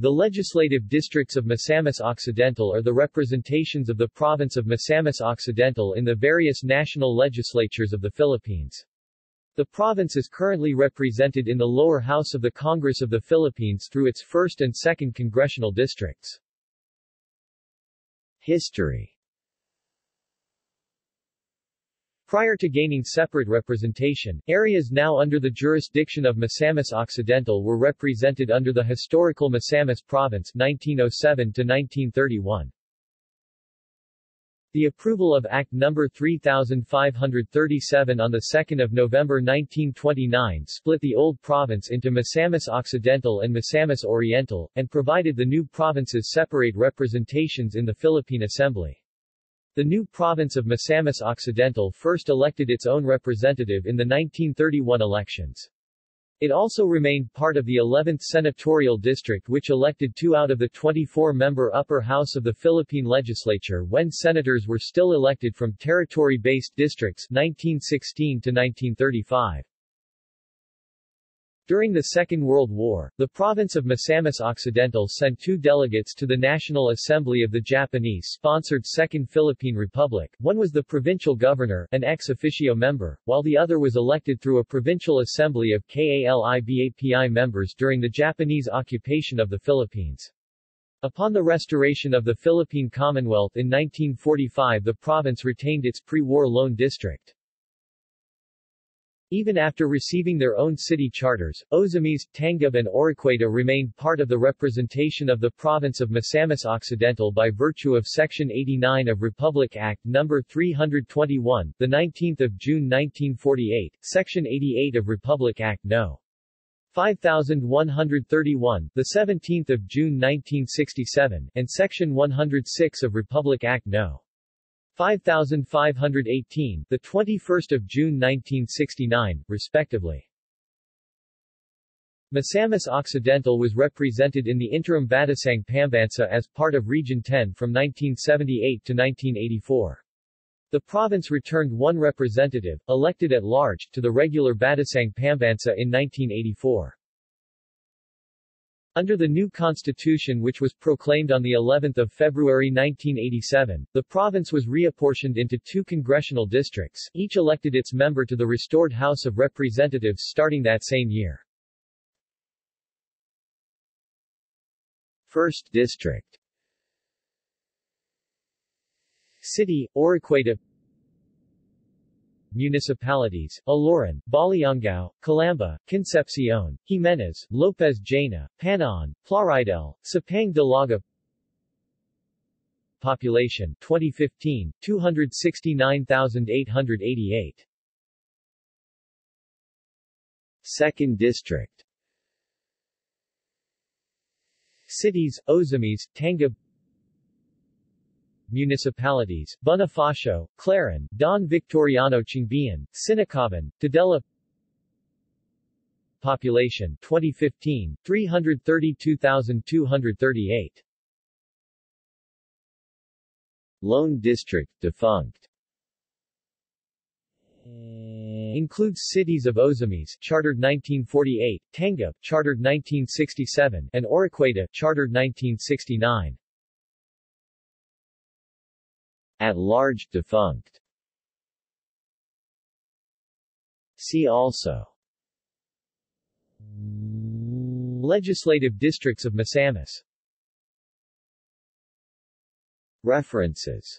The legislative districts of Misamis Occidental are the representations of the province of Misamis Occidental in the various national legislatures of the Philippines. The province is currently represented in the lower house of the Congress of the Philippines through its 1st and 2nd congressional districts. History. Prior to gaining separate representation, areas now under the jurisdiction of Misamis Occidental were represented under the historical Misamis Province 1907-1931. The approval of Act No. 3537 on 2 November 1929 split the old province into Misamis Occidental and Misamis Oriental, and provided the new provinces separate representations in the Philippine Assembly. The new province of Misamis Occidental first elected its own representative in the 1931 elections. It also remained part of the 11th Senatorial District, which elected 2 out of the 24-member upper house of the Philippine legislature when senators were still elected from territory-based districts 1916 to 1935. During the Second World War, the province of Misamis Occidental sent 2 delegates to the National Assembly of the Japanese-sponsored Second Philippine Republic. One was the provincial governor, an ex officio member, while the other was elected through a provincial assembly of KALIBAPI members during the Japanese occupation of the Philippines. Upon the restoration of the Philippine Commonwealth in 1945, the province retained its pre-war lone district. Even after receiving their own city charters, Ozamis, Tangub and Oroqueta remained part of the representation of the province of Misamis Occidental by virtue of Section 89 of Republic Act No. 321, 19 June 1948, Section 88 of Republic Act No. 5131, 17 June 1967, and Section 106 of Republic Act No. 5518, the 21st of June 1969, respectively. Misamis Occidental was represented in the interim Batasang Pambansa as part of Region 10 from 1978 to 1984. The province returned 1 representative, elected at large, to the regular Batasang Pambansa in 1984. Under the new constitution, which was proclaimed on the 11th of February 1987, the province was reapportioned into 2 congressional districts, each elected its member to the restored House of Representatives starting that same year. 1st District. City, Oroqueta. Municipalities, Aloran, Balangao, Calamba, Concepcion, Jimenez, Lopez Jaina, Panaon, Plaridel, Sapang Dalaga. Population, 2015, 269,888. 2nd District. Cities, Ozamis, Tangub. Municipalities, Bonifacio, Clarin, Don Victoriano Chingbian, Sinicaban, Tadela. Population, 2015, 332,238. Lone district, defunct. Includes cities of Ozamis, chartered 1948, Tangub, chartered 1967, and Oroqueta, chartered 1969. At large, defunct. See also: Legislative districts of Misamis. References.